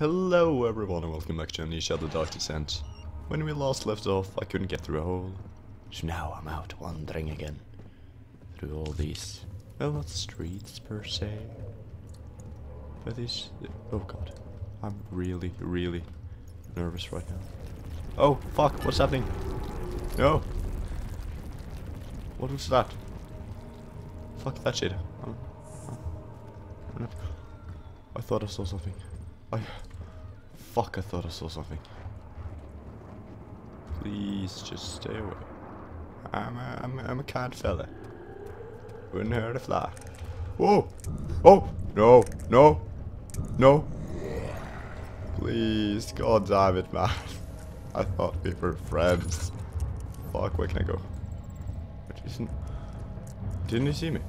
Hello everyone and welcome back to Amnesia: The Dark Descent. When we last left off, I couldn't get through a hole, so now I'm out wandering again through all these, well, not streets per se, but these. Oh god, I'm really nervous right now. Oh fuck, what's happening? No! What was that? Fuck that shit. I thought I saw something. Fuck, I thought I saw something. Please, just stay away. I'm a kind fella. Wouldn't hurt a fly. Whoa! Oh! No! No! No! Please, god damn it, man. I thought we were friends. Fuck, where can I go? Didn't he see me?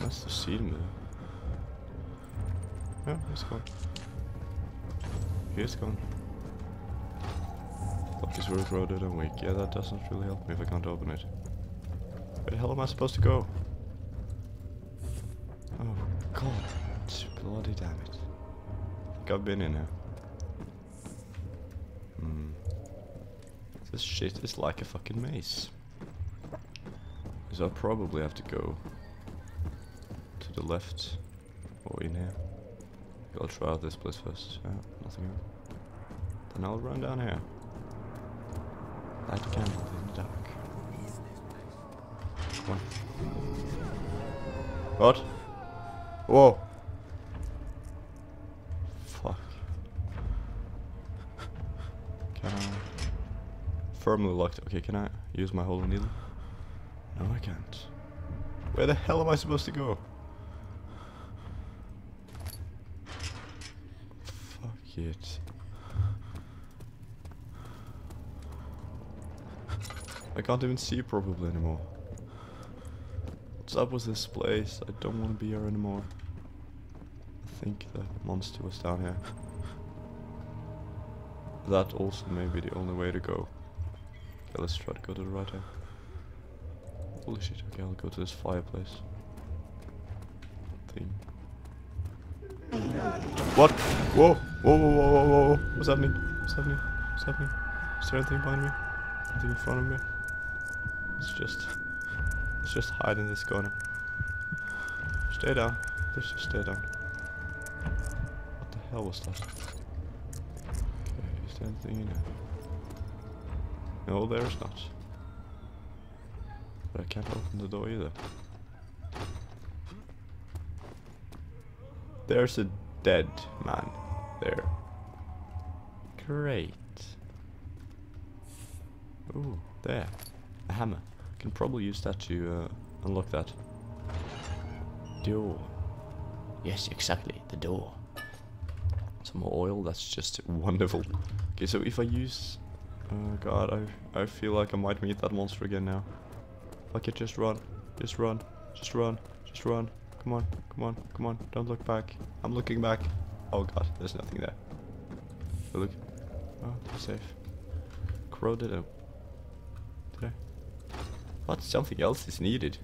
Must have seen me. Yeah, he's gone. He's gone. Lock is corroded and weak. Yeah, that doesn't really help me if I can't open it. Where the hell am I supposed to go? Oh god, it's bloody damn it. I think I've been in here. This shit is like a fucking maze. So I probably have to go to the left or in here. I'll try out this place first. Yeah, nothing else. Then I'll run down here. Light a candle in the dark. Come on. What? Whoa! Fuck. Can I? Firmly locked. Okay, can I use my holy needle? No, I can't. Where the hell am I supposed to go? It. I can't even see probably anymore. What's up with this place? I don't want to be here anymore. I think the monster was down here. That also may be the only way to go. Okay, let's try to go to the right here. Holy shit, okay, I'll go to this fireplace thing. What? Whoa! Whoa, whoa, whoa, whoa, whoa, whoa, what's happening? What's happening? What's happening? Is there anything behind me? Anything in front of me? Let's just hide in this corner. Stay down. Let's just stay down. What the hell was that? Okay, is there anything in here? No, there's not. But I can't open the door either. There's a dead man. There. Great. Ooh, there. A hammer. I can probably use that to unlock that door. Yes, exactly. The door. Some more oil. That's just wonderful. Okay, so if I use... Oh god, I feel like I might meet that monster again now. Fuck it, just run. Just run. Just run. Just run. Come on. Come on. Come on. Don't look back. I'm looking back. Oh god, there's nothing there. Oh, look. Oh, they're safe. Corroded up. There. What? Something else is needed.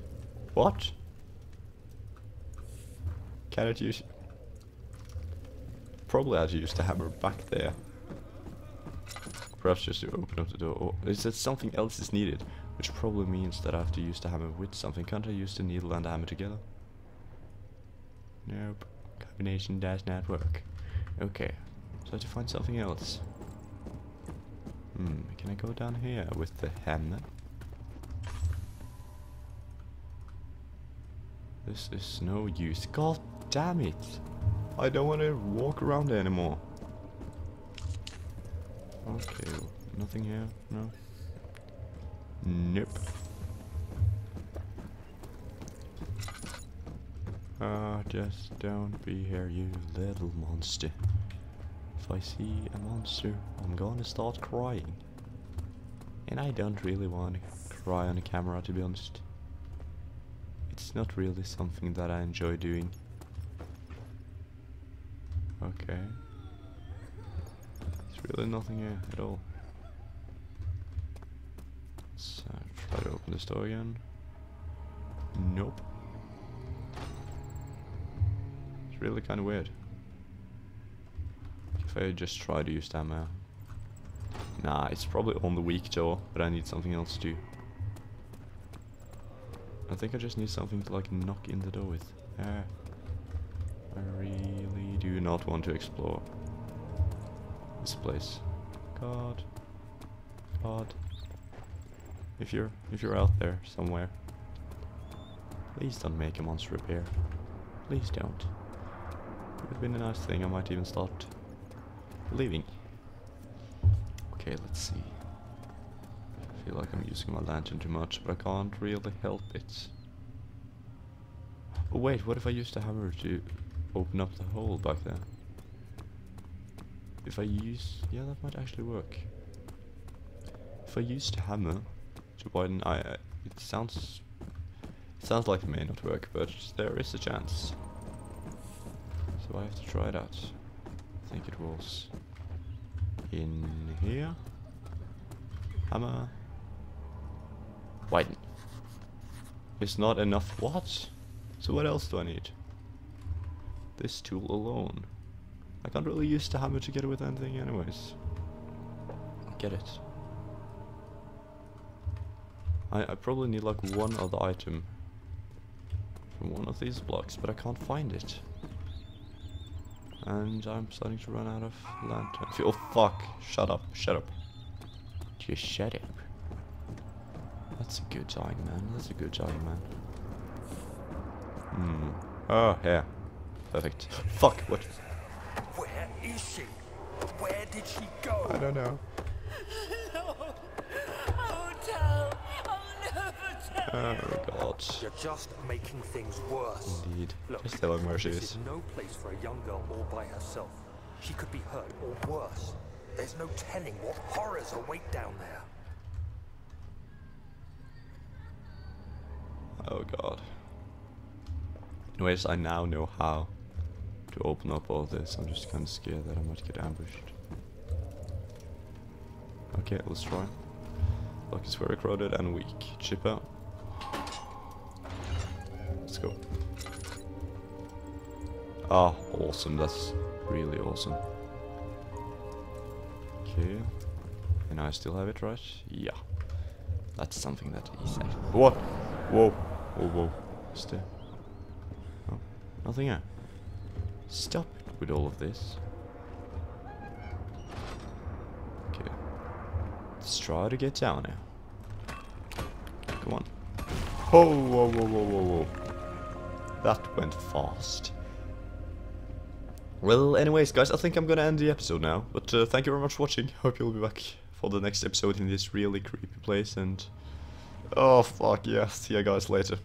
What? Can it use... Probably I'd use the hammer back there. Perhaps just to open up the door. Or it said something else is needed. Which probably means that I have to use the hammer with something. Can't I use the needle and the hammer together? Nope. Combination does not work. Okay, so I have to find something else. Can I go down here with the hammer? This is no use. God damn it! I don't want to walk around there anymore. Okay, nothing here. No. Nope. Just don't be here, you little monster. If I see a monster, I'm gonna start crying. And I don't really want to cry on the camera, to be honest. It's not really something that I enjoy doing. Okay. There's really nothing here at all. Let's try to open this door again. Nope. It's really kind of weird. If I just try to use stamina. Nah, it's probably on the weak jaw, but I need something else too. I think I just need something to like knock in the door with. I really do not want to explore this place. God. God. If you're out there somewhere, please don't make a monster appear. Please don't. It would have been a nice thing. I might even start leaving. Okay, let's see. I feel like I'm using my lantern too much, but I can't really help it. Oh wait, what if I use the hammer to open up the hole back there? If I use... yeah, that might actually work. If I use the hammer to widen... It sounds like it may not work, but there is a chance. So I have to try it out. I think it was... in here. Hammer. Widen. It's not enough. What? So what else do I need? This tool alone. I can't really use the hammer together with anything anyways. Get it. I probably need like one other item from one of these blocks, but I can't find it. And I'm starting to run out of lantern. Oh fuck, shut up, shut up. Just shut up. That's a good dog, man, that's a good dog, man. Hmm. Oh, yeah. Perfect. Fuck, what? Where is she? Where did she go? I don't know. No. I won't tell. I'll never tell. Oh god. You're just making things worse. Indeed. Look, just tell him where she is. No place for a young girl all by herself. She could be hurt or worse. There's no telling what horrors await down there. Oh god. Anyways, I now know how to open up all this. I'm just kind of scared that I might get ambushed. Okay, let's try. Look, it's very crowded and weak. Chip out. Let's go. Ah, awesome. That's really awesome. Okay. And I still have it, right? Yeah. That's something that is actually... what? Whoa. Whoa, whoa. Stay. Oh, nothing here. Stop it with all of this. Okay. Let's try to get down now. Come on. Oh, whoa, whoa, whoa, whoa, whoa. That went fast. Well, anyways, guys, I think I'm gonna end the episode now. But thank you very much for watching. Hope you'll be back for the next episode in this really creepy place. And... oh, fuck, yeah. See you guys later.